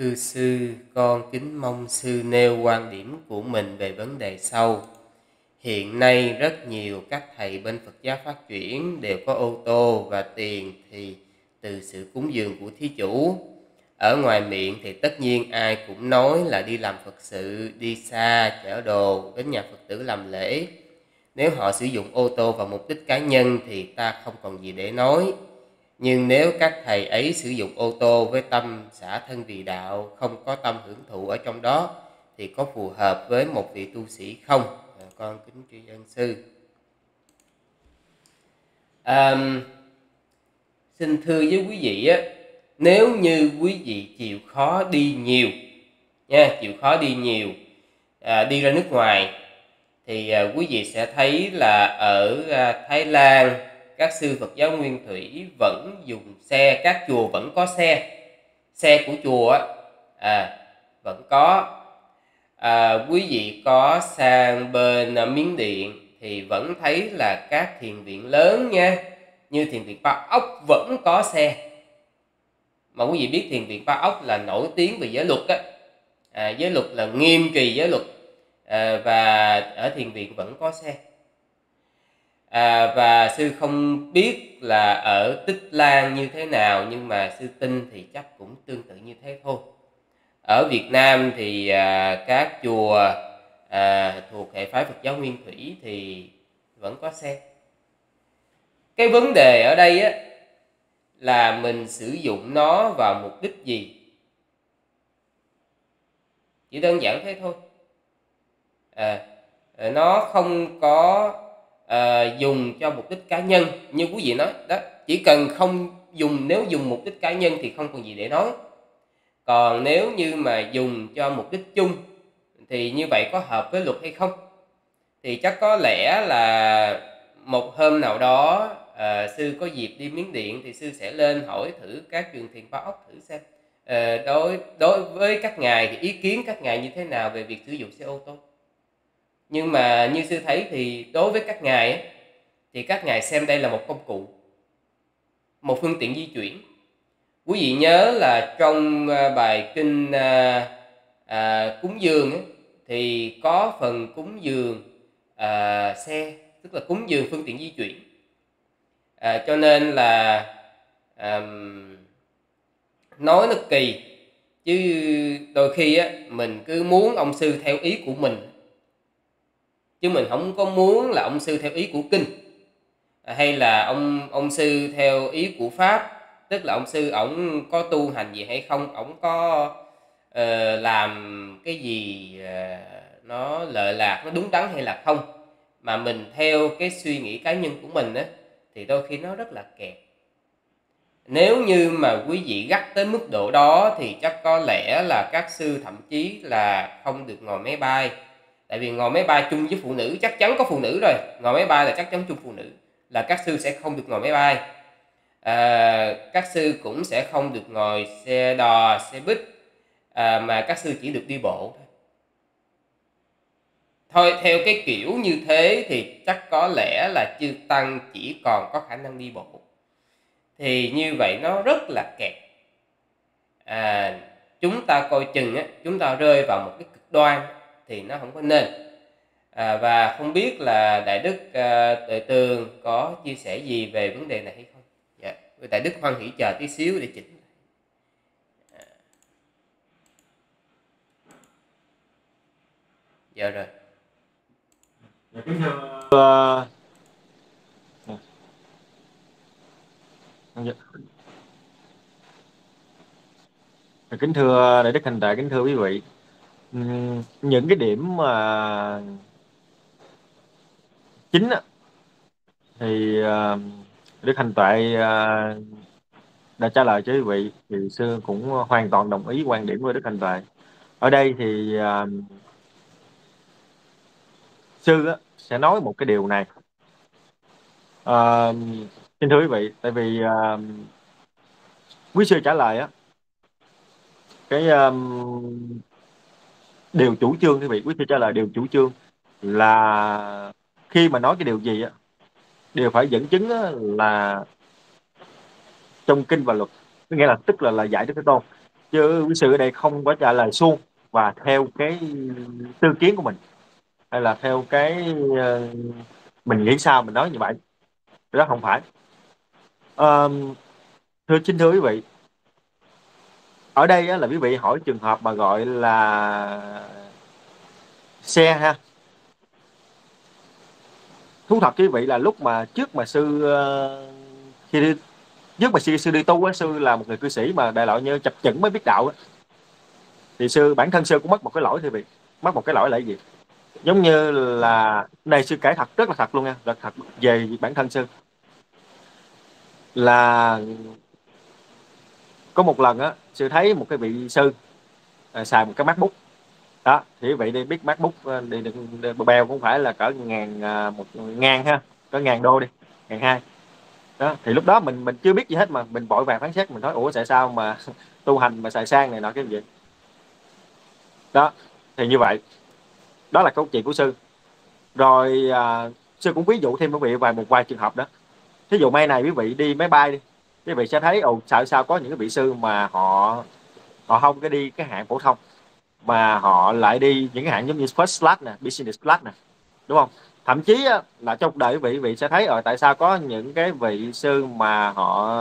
Thưa Sư, con kính mong Sư nêu quan điểm của mình về vấn đề sau. Hiện nay rất nhiều các thầy bên Phật giáo phát triển đều có ô tô và tiền thì từ sự cúng dường của thí chủ. Ở ngoài miệng thì tất nhiên ai cũng nói là đi làm Phật sự, đi xa, chở đồ, đến nhà Phật tử làm lễ. Nếu họ sử dụng ô tô vào mục đích cá nhân thì ta không còn gì để nói. Nhưng nếu các thầy ấy sử dụng ô tô với tâm xả thân vì đạo, không có tâm hưởng thụ ở trong đó, thì có phù hợp với một vị tu sĩ không? Con kính tri ân Sư. Xin thưa với quý vị á, nếu như quý vị chịu khó đi nhiều nha, đi ra nước ngoài thì quý vị sẽ thấy là ở Thái Lan các sư Phật giáo Nguyên Thủy vẫn dùng xe, các chùa vẫn có xe của chùa vẫn có. Quý vị có sang bên Miến Điện thì vẫn thấy là các thiền viện lớn nha, như thiền viện Pa Ốc vẫn có xe. Mà quý vị biết thiền viện Pa Ốc là nổi tiếng về giới luật á, giới luật là nghiêm trì giới luật, và ở thiền viện vẫn có xe. Và Sư không biết là ở Tích Lan như thế nào, nhưng mà Sư tin thì chắc cũng tương tự như thế thôi. Ở Việt Nam thì các chùa thuộc hệ phái Phật giáo Nguyên Thủy thì vẫn có xe. Cái vấn đề ở đây á, là mình sử dụng nó vào mục đích gì, chỉ đơn giản thế thôi. Nó không có dùng cho mục đích cá nhân như quý vị nói đó, chỉ cần không dùng, nếu dùng mục đích cá nhân thì không còn gì để nói. Còn nếu như mà dùng cho mục đích chung thì như vậy có hợp với luật hay không? Thì chắc có lẽ là một hôm nào đó Sư có dịp đi Miến Điện thì Sư sẽ lên hỏi thử các trường thiền Pa Ốc thử xem đối với các ngài thì ý kiến các ngài như thế nào về việc sử dụng xe ô tô. Nhưng mà như Sư thấy thì đối với các ngài ấy, thì các ngài xem đây là một công cụ, một phương tiện di chuyển. Quý vị nhớ là trong bài kinh cúng dường ấy, thì có phần cúng dường xe, tức là cúng dường phương tiện di chuyển. Cho nên là nói nó kỳ, chứ đôi khi á, mình cứ muốn ông sư theo ý của mình, chứ mình không có muốn là ông sư theo ý của kinh, hay là ông sư theo ý của pháp. Tức là ông sư ổng có tu hành gì hay không, ổng có làm cái gì nó lợi lạc, nó đúng đắn hay là không. Mà mình theo cái suy nghĩ cá nhân của mình á, thì đôi khi nó rất là kẹt. Nếu như mà quý vị gắt tới mức độ đó thì chắc có lẽ là các sư thậm chí là không được ngồi máy bay. Tại vì ngồi máy bay chung với phụ nữ, chắc chắn có phụ nữ rồi, ngồi máy bay là chắc chắn chung phụ nữ, là các sư sẽ không được ngồi máy bay. Các sư cũng sẽ không được ngồi xe đò, xe buýt, mà các sư chỉ được đi bộ thôi. Theo cái kiểu như thế thì chắc có lẽ là chư tăng chỉ còn có khả năng đi bộ. Thì như vậy nó rất là kẹt. Chúng ta coi chừng á, chúng ta rơi vào một cái cực đoan thì nó không có nên. Và không biết là Đại Đức Tuệ Tường có chia sẻ gì về vấn đề này hay không? Dạ, Đại Đức hoan hỷ chờ tí xíu để chỉnh. Dạ rồi. Dạ, kính thưa Đại Đức Hạnh Tuệ, kính thưa quý vị, những cái điểm mà chính á, thì Đức Hạnh Tuệ đã trả lời cho quý vị, thì Sư cũng hoàn toàn đồng ý quan điểm của Đức Hạnh Tuệ. Ở đây thì Sư á, sẽ nói một cái điều này. Xin thưa quý vị, tại vì quý sư trả lời á, cái điều chủ trương, quý vị, quý sư trả lời điều chủ trương là khi mà nói cái điều gì á, đều phải dẫn chứng á, là trong kinh và luật, nghĩa là tức là dạy Đức Thế Tôn. chứ quý sư ở đây không có trả lời suông và theo cái tư kiến của mình, hay là theo cái mình nghĩ sao mình nói như vậy, đó không phải. Thưa quý vị, ở đây là quý vị hỏi trường hợp mà gọi là xe ha. Thú thật quý vị là lúc mà trước mà sư khi sư đi tu á, sư là một người cư sĩ mà đại loại như chập chững mới biết đạo á, thì sư bản thân sư cũng mắc một cái lỗi, thì bị mắc một cái lỗi là gì, giống như là này sư kể thật, rất là thật luôn nha, rất thật về bản thân sư, là có một lần á sư thấy một cái vị sư xài một cái MacBook đó, thì vị đi biết MacBook đi đừng bèo cũng phải là cỡ 1.000 ha, cỡ 1.000 đô đi, 1.200 đó. Thì lúc đó mình chưa biết gì hết mà mình vội vàng phán xét, mình nói ủa tại sao mà tu hành mà xài sang này nọ cái gì đó. Thì như vậy đó là câu chuyện của sư. Rồi sư cũng ví dụ thêm quý vị một vài trường hợp đó. Thí dụ mai này quý vị đi máy bay đi, quý vị sẽ thấy ồ sao có những cái vị sư mà họ không cái đi cái hạng phổ thông mà họ lại đi những cái hạng giống như first class nè, business class nè, đúng không? Thậm chí là trong đời quý vị sẽ thấy tại sao có những cái vị sư mà họ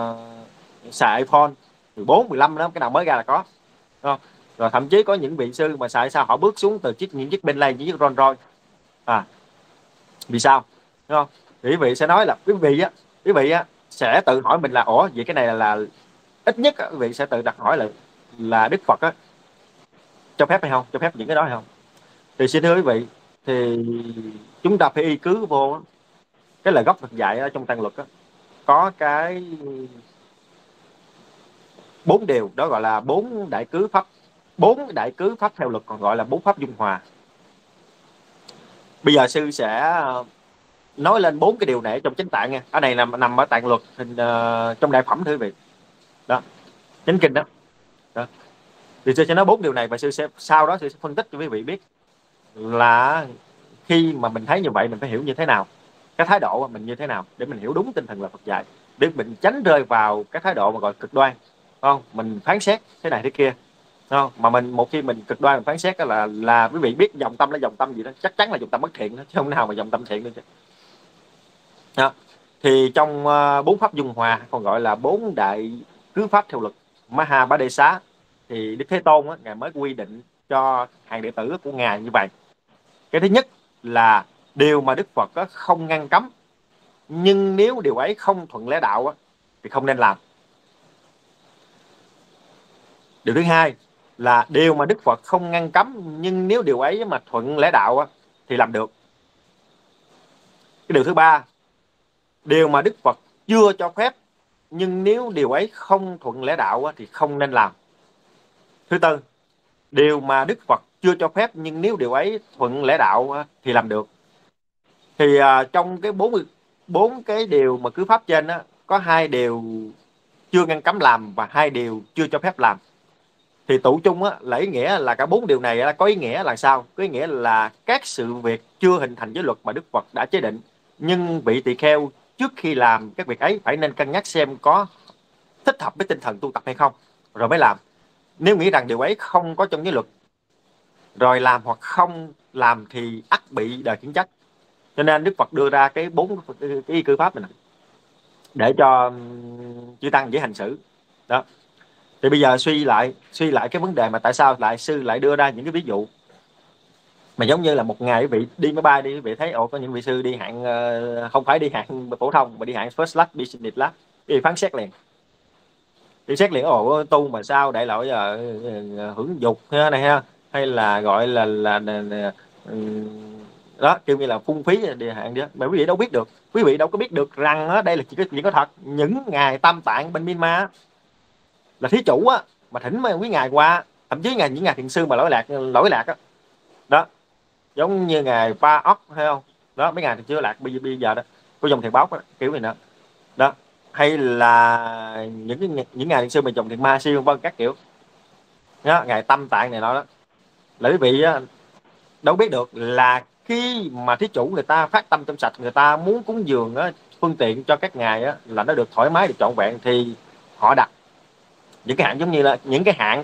xài iPhone 14, 15 đó, cái nào mới ra là có, đúng không? Rồi thậm chí có những vị sư mà xài sao họ bước xuống từ những chiếc Bentley, những chiếc Rolls Royce. Vì sao? Đúng không? Quý vị sẽ nói là quý vị sẽ tự hỏi mình là ủa vậy cái này là ít nhất quý vị sẽ tự đặt hỏi là Đức Phật cho phép hay không, cho phép những cái đó hay không. Thì xin thưa quý vị, thì chúng ta phải y cứ vô cái lời gốc Phật dạy ở trong Tăng Luật có cái 4 điều đó gọi là 4 đại cứ pháp. 4 đại cứ pháp theo luật còn gọi là 4 pháp dung hòa. Bây giờ sư sẽ nói lên 4 cái điều này trong chánh tạng nha. Ở này nằm ở Tạng Luật hình, trong đại phẩm thưa quý vị. Đó. Chánh kinh đó. Đó. Thì sư sẽ nói 4 điều này và sư sẽ sau đó sư sẽ phân tích cho quý vị biết là khi mà mình thấy như vậy mình phải hiểu như thế nào, cái thái độ mình như thế nào để mình hiểu đúng tinh thần là Phật dạy, để mình tránh rơi vào cái thái độ mà gọi cực đoan, không? Mình phán xét thế này thế kia, không? Mà mình một khi mình cực đoan mình phán xét đó là quý vị biết dòng tâm là dòng tâm gì đó, chắc chắn là dòng tâm bất thiện đó, chứ không nào mà dòng tâm thiện nữa chứ. Đó. Thì trong 4 pháp dung hòa còn gọi là 4 đại cứ pháp theo luật Maha Ba Đề Xá, thì Đức Thế Tôn ngài mới quy định cho hàng đệ tử của ngài như vậy. Cái thứ nhất là điều mà Đức Phật không ngăn cấm, nhưng nếu điều ấy không thuận lẽ đạo thì không nên làm. Điều thứ hai là điều mà Đức Phật không ngăn cấm, nhưng nếu điều ấy mà thuận lẽ đạo thì làm được. Cái điều thứ ba, điều mà Đức Phật chưa cho phép, nhưng nếu điều ấy không thuận lẽ đạo thì không nên làm. Thứ tư, điều mà Đức Phật chưa cho phép, nhưng nếu điều ấy thuận lẽ đạo thì làm được. Thì trong cái 44 cái điều mà cứ pháp trên có 2 điều chưa ngăn cấm làm và 2 điều chưa cho phép làm. Thì tụ chung là ý nghĩa là cả 4 điều này có ý nghĩa là sao? Có ý nghĩa là các sự việc chưa hình thành giới luật mà Đức Phật đã chế định, nhưng vị tỳ kheo trước khi làm các việc ấy phải nên cân nhắc xem có thích hợp với tinh thần tu tập hay không, rồi mới làm. Nếu nghĩ rằng điều ấy không có trong giới luật rồi làm hoặc không làm thì ắt bị đời khiển trách. Cho nên Đức Phật đưa ra cái 4 cái y cư pháp này để cho chư tăng dễ hành xử. Đó. Thì bây giờ suy lại cái vấn đề mà tại sao sư lại đưa ra những cái ví dụ mà giống như là một ngày quý vị đi máy bay đi, quý vị thấy ồ có những vị sư đi hạng không phải đi hạng phổ thông mà đi hạng first class, business class, đi phán xét liền. Thì xét liền ồ tu mà sao đại loại hưởng dục thế này ha, hay là gọi là đó kiểu như là phung phí địa hạn đó, mà quý vị đâu biết được, quý vị đâu có biết được rằng đây là chuyện có thật. Những ngài Tam Tạng bên Myanmar là thí chủ mà thỉnh mấy quý ngài qua, thậm chí ngài những ngài thiền sư mà lỗi lạc đó. Đó giống như ngài Ba Ốc hay không đó, mấy ngài thì chưa lạc bây giờ đó của dòng thiền Bóc đó, kiểu này nữa đó, hay là những ngài thiền sư mà dòng thiền Ma Siêu vân các kiểu đó, ngài Tam Tạng này đó. Là quý vị đâu biết được là khi mà thí chủ người ta phát tâm trong sạch, người ta muốn cúng dường phương tiện cho các ngài là nó được thoải mái, được trọn vẹn, thì họ đặt những cái hạng giống như là những cái hạng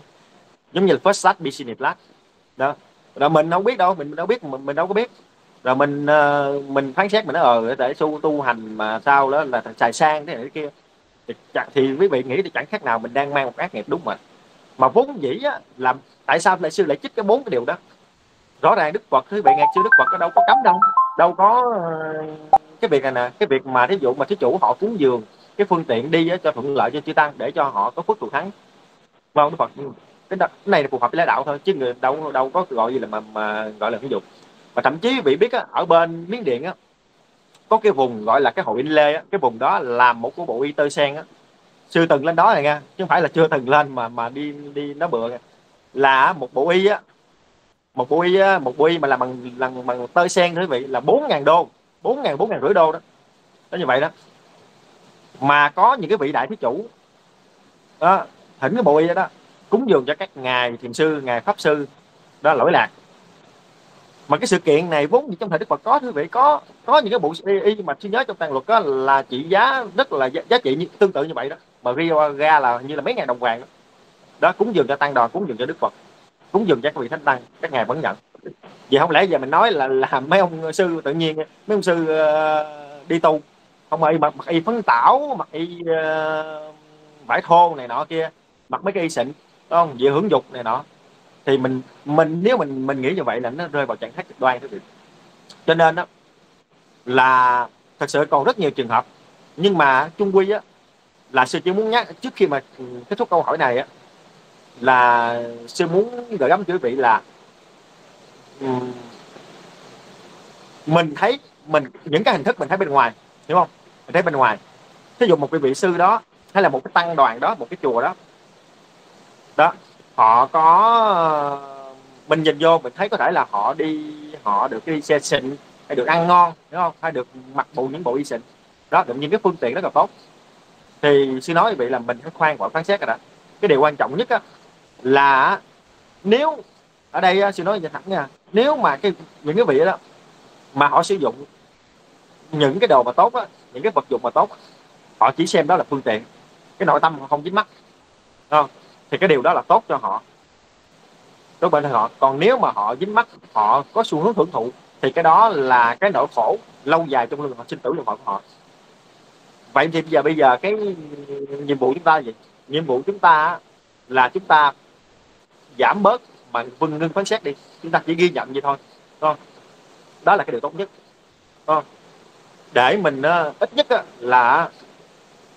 giống như là first class business class đó. Rồi mình không biết đâu, mình đâu có biết. Rồi mình phán xét, mình nói để tu hành mà sao đó là xài sang thế này kia, thì quý vị nghĩ thì chẳng khác nào mình đang mang một ác nghiệp, đúng mà. Mà vốn dĩ á, làm tại sao lại sư lại chích cái 4 cái điều đó? Rõ ràng Đức Phật, quý vị nghe sư Đức Phật nó đâu có cấm đâu, đâu có cái việc này nè, cái việc mà thí dụ mà thí chủ họ cúng dường cái phương tiện đi á, cho thuận lợi cho chư tăng để cho họ có phước thù thắng, mong Đức Phật. Cái này là phù hợp với lẽ đạo thôi, chứ người đâu có gọi gì là mà gọi là ví dụ. Và thậm chí vị biết á, ở bên Miến Điện á, có cái vùng gọi là cái hội In Lê á, cái vùng đó làm một của bộ y tơ sen á, sư từng lên đó này nha, chứ không phải là chưa từng lên mà đi nó bừa nha. Là một bộ y á, một bộ y mà làm bằng tơ sen quý vị, là 4.000 đô, 4.000 đô đó. Nó như vậy đó. Mà có những cái vị đại thí chủ đó, thỉnh cái bộ y đó cúng dường cho các ngài thiền sư, ngài pháp sư đó lỗi lạc. Mà cái sự kiện này vốn như trong thời Đức Phật có, quý vị, có những cái bộ y mà tôi nhớ trong tàng luật đó là trị giá rất là giá trị như, tương tự như vậy đó, mà rio ra là như là mấy ngàn đồng vàng đó. Đó, cúng dường cho tăng đoàn, cúng dường cho Đức Phật, cúng dường cho các vị thánh tăng, các ngài vẫn nhận. Vậy không lẽ giờ mình nói là mấy ông sư tự nhiên, mấy ông sư đi tu không ơi, mặc y phấn tảo, mặc y vải thô này nọ kia, mặc mấy cái y xịn không, về hưởng dục này nọ, thì mình nếu mình nghĩ như vậy là nó rơi vào trạng thái cực đoan. Cho nên đó, là thật sự còn rất nhiều trường hợp, nhưng mà chung quy á, là sư chỉ muốn nhắc trước khi mà kết thúc câu hỏi này á, là sư muốn gửi gắm quý vị là mình thấy những cái hình thức mình thấy bên ngoài, hiểu không? Mình thấy bên ngoài, thí dụ một cái vị sư đó hay là một cái tăng đoàn đó, một cái chùa đó đó, họ có, mình nhìn vô mình thấy có thể là họ được đi xe xịn, hay được ăn ngon, đúng không, hay được mặc bộ những bộ y xịn đó, được những cái phương tiện rất là tốt. Thì sư nói vậy là mình khoan khỏi phán xét rồi đó. Cái điều quan trọng nhất á, là nếu ở đây sư nói thẳng nha, nếu mà những cái vị đó mà họ sử dụng những cái đồ mà tốt á, những cái vật dụng mà tốt, họ chỉ xem đó là phương tiện, cái nội tâm họ không dính mắc, đúng không? Thì cái điều đó là tốt cho họ, đối bên họ. Còn nếu mà họ dính mắc, họ có xu hướng hưởng thụ, thì cái đó là cái nỗi khổ lâu dài trong họ, sinh tử luân hồi của họ. Vậy thì bây giờ cái nhiệm vụ chúng ta là gì? Nhiệm vụ chúng ta là chúng ta giảm bớt mà ngưng phán xét đi, chúng ta chỉ ghi nhận vậy thôi, đúng không? Đó là cái điều tốt nhất, đúng không? Để mình ít nhất là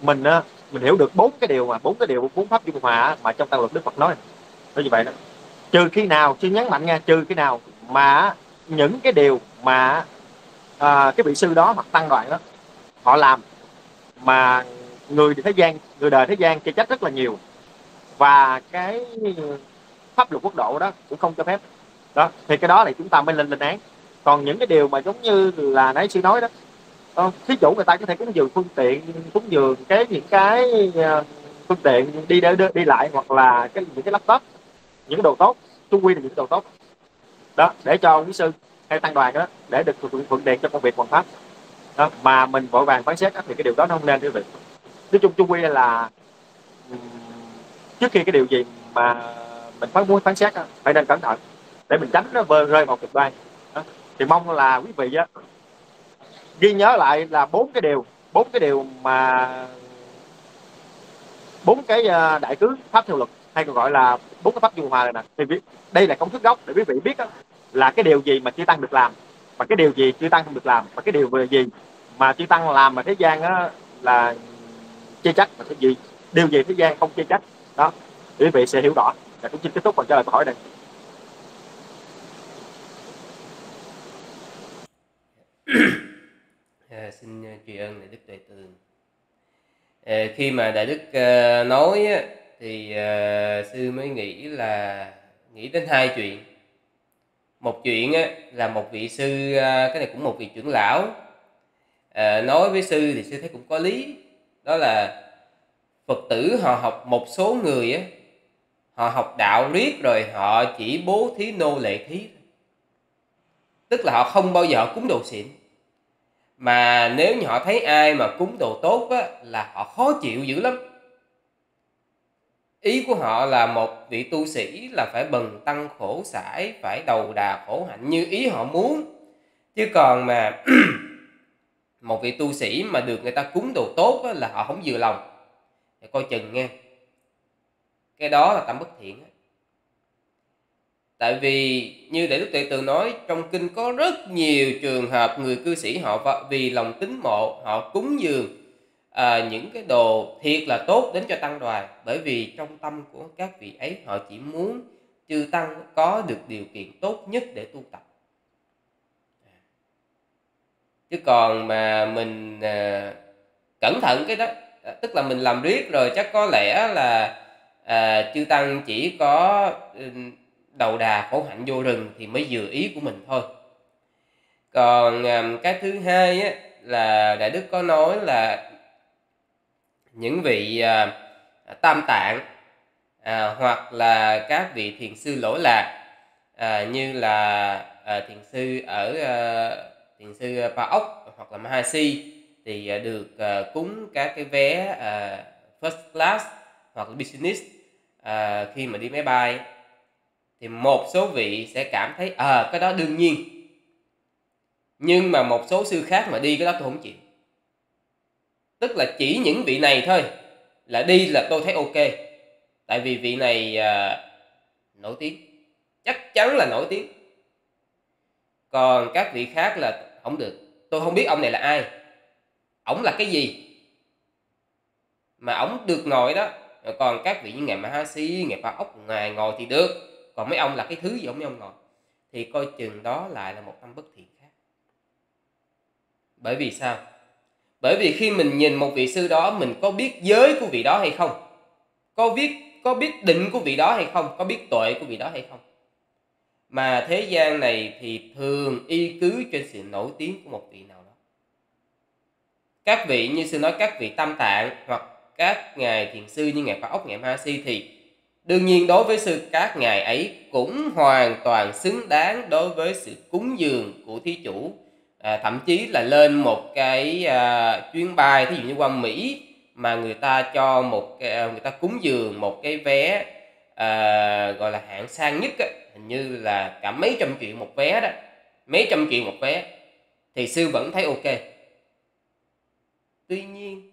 mình hiểu được 4 pháp dung hòa mà trong tàng luật Đức Phật nói. Nói như vậy đó. Trừ khi nào, chứ nhấn mạnh nha, trừ khi nào mà những cái điều mà cái vị sư đó hoặc tăng đoàn đó họ làm mà người đời thế gian chê trách rất là nhiều, và cái pháp luật quốc độ đó cũng không cho phép đó, thì cái đó là chúng ta mới lên lên án. Còn những cái điều mà giống như là nãy sư nói đó, thí dụ người ta có thể cúng dường phương tiện, cúng dường những cái phương tiện đi lại, hoặc là những cái laptop, những cái đồ tốt, chung quy là những cái đồ tốt đó, để cho quý sư hay tăng đoàn đó để được thuận tiện cho công việc hoàn pháp đó. Mà mình vội vàng phán xét thì cái điều đó nó không nên, quý vị. Nói chung chung quy là trước khi cái điều gì mà mình muốn phán xét đó, phải nên cẩn thận để mình tránh nó rơi vào cực đoan. Thì mong là quý vị đó, ghi nhớ lại là 4 cái điều mà 4 cái đại cứ pháp theo luật, hay còn gọi là 4 cái pháp dung hòa này nè. Thì đây là công thức gốc để quý vị biết đó, là cái điều gì mà chư tăng được làm, và cái điều gì chư tăng không được làm, và cái điều gì mà chư tăng làm mà thế gian đó là chê trách, và cái gì điều gì thế gian không chê trách đó, thì quý vị sẽ hiểu rõ. Và cũng xin kết thúc phần trả lời câu hỏi này. Xin tri ân Đại Đức Tuệ Tường. Khi mà Đại Đức nói thì sư mới nghĩ đến 2 chuyện. Một chuyện là một vị sư, cái này cũng một vị trưởng lão, nói với sư thì sư thấy cũng có lý. Đó là Phật tử họ học, một số người họ học đạo riết rồi họ chỉ bố thí nô lệ thí, tức là họ không bao giờ cúng đồ xịn. Mà nếu như họ thấy ai mà cúng đồ tốt á, là họ khó chịu dữ lắm. Ý của họ là một vị tu sĩ là phải bần tăng khổ sải, phải đầu đà khổ hạnh như ý họ muốn. Chứ còn mà một vị tu sĩ mà được người ta cúng đồ tốt á, là họ không vừa lòng. Để coi chừng nghe, cái đó là tâm bất thiện. Tại vì như Đại Đức Tuệ Tường nói, trong kinh có rất nhiều trường hợp người cư sĩ họ vì lòng tín mộ, họ cúng dường những cái đồ thiệt là tốt đến cho tăng đoàn. Bởi vì trong tâm của các vị ấy, họ chỉ muốn chư tăng có được điều kiện tốt nhất để tu tập. Chứ còn mà mình cẩn thận cái đó, tức là mình làm riết rồi chắc có lẽ là chư tăng chỉ có đầu đà khổ hạnh vô rừng thì mới vừa ý của mình thôi. Còn cái thứ hai á, là Đại Đức có nói là những vị tam tạng hoặc là các vị thiền sư lỗi lạc như là thiền sư ở thiền sư Pa Ốc hoặc là Mahasi thì được cúng các cái vé first class hoặc là business khi mà đi máy bay. Thì một số vị sẽ cảm thấy cái đó đương nhiên. Nhưng mà một số sư khác mà đi cái đó tôi không chịu. Tức là chỉ những vị này thôi là đi là tôi thấy ok. Tại vì vị này nổi tiếng, chắc chắn là nổi tiếng. Còn các vị khác là không được. Tôi không biết ông này là ai, ổng là cái gì mà ổng được ngồi đó. Còn các vị như ngài Mahasi, ngài Pa Ốc, ngài ngồi thì được. Còn mấy ông là cái thứ gì ông ngồi thì coi chừng đó lại là một tâm bất thiện khác. Bởi vì sao? Bởi vì khi mình nhìn một vị sư đó, mình có biết giới của vị đó hay không, có biết định của vị đó hay không, có biết tuệ của vị đó hay không. Mà thế gian này thì thường y cứ trên sự nổi tiếng của một vị nào đó. Các vị như sư nói, các vị tam tạng hoặc các ngài thiền sư như ngài Pa Ốc, ngài Mahasi thì đương nhiên đối với sư các ngài ấy cũng hoàn toàn xứng đáng đối với sự cúng dường của thí chủ. Thậm chí là lên một cái chuyến bay, thí dụ như qua Mỹ mà người ta cho người ta cúng dường một cái vé gọi là hạng sang nhất ấy, hình như là cả mấy trăm triệu một vé đó, mấy trăm triệu một vé thì sư vẫn thấy ok. Tuy nhiên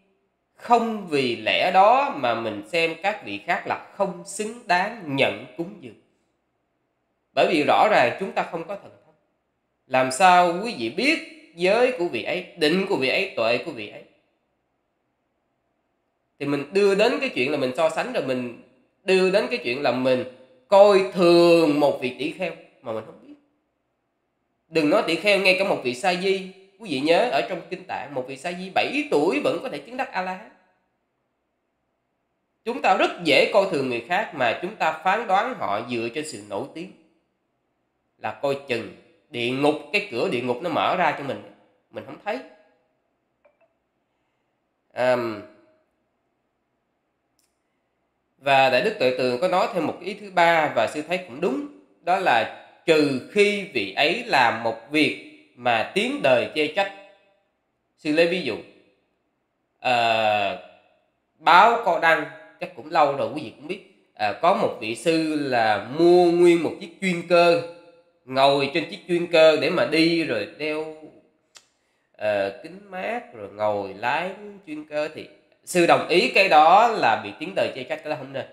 không vì lẽ đó mà mình xem các vị khác là không xứng đáng nhận cúng dường. Bởi vì rõ ràng chúng ta không có thần thông. Làm sao quý vị biết giới của vị ấy, định của vị ấy, tuệ của vị ấy? Thì mình đưa đến cái chuyện là mình so sánh, rồi mình đưa đến cái chuyện là mình coi thường một vị tỷ kheo mà mình không biết. Đừng nói tỷ kheo, ngay cả một vị sa di. Quý vị nhớ ở trong kinh tạng, một vị sa di 7 tuổi vẫn có thể chứng đắc A-la-hán. Chúng ta rất dễ coi thường người khác mà chúng ta phán đoán họ dựa trên sự nổi tiếng. Là coi chừng địa ngục, cái cửa địa ngục nó mở ra cho mình không thấy. Và Đại Đức Tuệ Tường có nói thêm một ý thứ ba và sư thấy cũng đúng, đó là trừ khi vị ấy làm một việc mà tiếng đời chê trách. Sư lấy ví dụ báo có đăng, chắc cũng lâu rồi quý vị cũng biết, có một vị sư là mua nguyên một chiếc chuyên cơ, ngồi trên chiếc chuyên cơ để mà đi, rồi đeo kính mát, rồi ngồi lái chuyên cơ. Thì sư đồng ý cái đó là bị tiếng đời chê trách, cái đó không nên.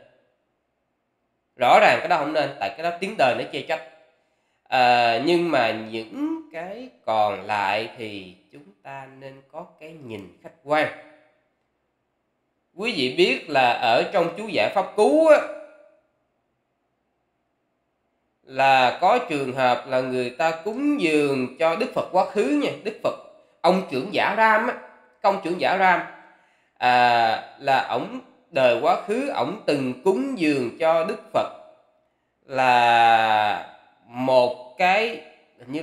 Rõ ràng cái đó không nên, tại cái đó tiếng đời nó chê trách. Nhưng mà những cái còn lại thì chúng ta nên có cái nhìn khách quan. Quý vị biết là ở trong chú giải Pháp Cú á, là có trường hợp là người ta cúng dường cho Đức Phật quá khứ nha, Đức Phật ông trưởng giả Ram á, ông trưởng giả Ram là ổng đời quá khứ, ổng từng cúng dường cho Đức Phật là một cái nhà,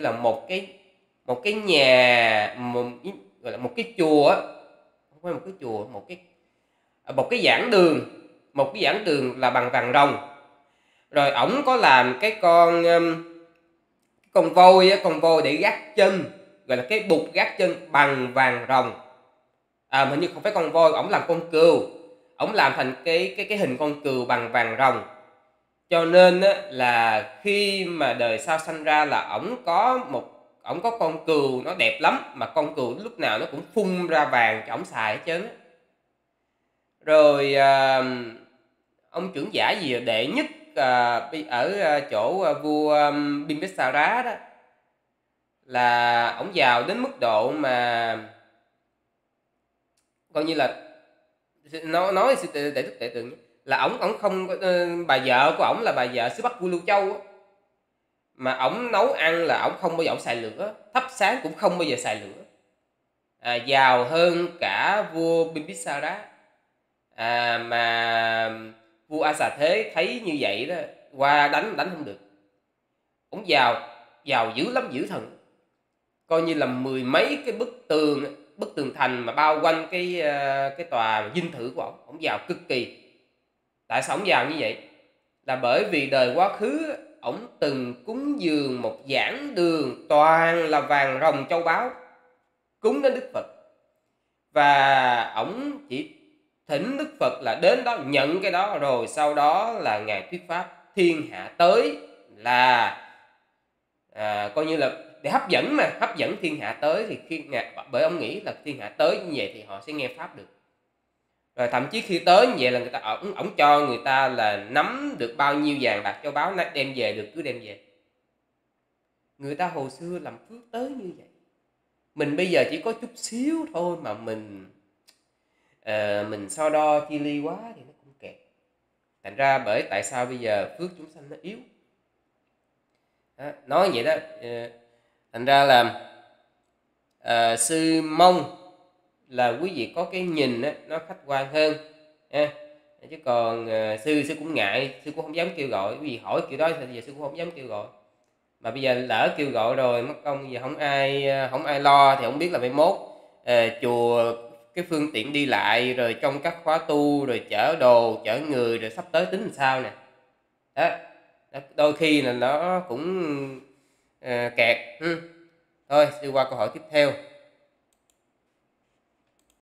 gọi là một cái chùa, không phải một cái chùa, một cái giảng đường, là bằng vàng rồng. Rồi ổng có làm cái con voi để gác chân, gọi là cái bục gác chân bằng vàng rồng. Mà như không phải con voi, ổng làm con cừu. ổng làm thành cái hình con cừu bằng vàng rồng. Cho nên á, là khi mà đời sau sanh ra là ổng có con cừu nó đẹp lắm, mà con cừu lúc nào nó cũng phun ra vàng cho ổng xài hết trơn. Rồi ông trưởng giả gì đệ nhất ở chỗ vua Bimbisara đó, là ổng giàu đến mức độ mà coi như là nói để tưởng là ổng không, bà vợ của ổng là bà vợ xứ Bắc của Lưu Châu đó, mà ổng nấu ăn là ổng không bao giờ xài lửa, thắp sáng cũng không bao giờ xài lửa, giàu hơn cả vua Bimbisara. Mà vua A Xà Thế thấy như vậy đó, qua đánh không được. Ổng giàu dữ lắm, dữ thần, coi như là mười mấy cái bức tường thành mà bao quanh cái tòa dinh thự của ổng. Ổng giàu cực kỳ. Tại sao ổng giàu như vậy? Là bởi vì đời quá khứ ổng từng cúng dường một giảng đường toàn là vàng rồng châu báu, cúng đến Đức Phật, và ổng chỉ thỉnh Đức Phật là đến đó nhận cái đó, rồi sau đó là Ngài thuyết pháp, thiên hạ tới là coi như là để hấp dẫn, mà hấp dẫn thiên hạ tới, thì khi bởi ông nghĩ là thiên hạ tới như vậy thì họ sẽ nghe pháp được. Rồi thậm chí khi tới như vậy là người ta ổng cho người ta là nắm được bao nhiêu vàng bạc châu báu đem về được, cứ đem về. Người ta hồi xưa làm phước tới như vậy, mình bây giờ chỉ có chút xíu thôi mà mình so đo chi ly quá thì nó cũng kẹt. Thành ra tại sao bây giờ phước chúng sanh nó yếu đó, nói vậy đó. Thành ra là sư mong là quý vị có cái nhìn đó, nó khách quan hơn ha. Chứ còn sư cũng ngại, sư cũng không dám kêu gọi, quý vị hỏi kiểu đó thì bây giờ sư cũng không dám kêu gọi. Mà bây giờ lỡ kêu gọi rồi mất công, giờ không ai lo thì không biết là mai mốt chùa cái phương tiện đi lại, rồi trong các khóa tu, rồi chở đồ chở người, rồi sắp tới tính làm sao nè đó. Đôi khi là nó cũng kẹt. Thôi đi qua câu hỏi tiếp theo.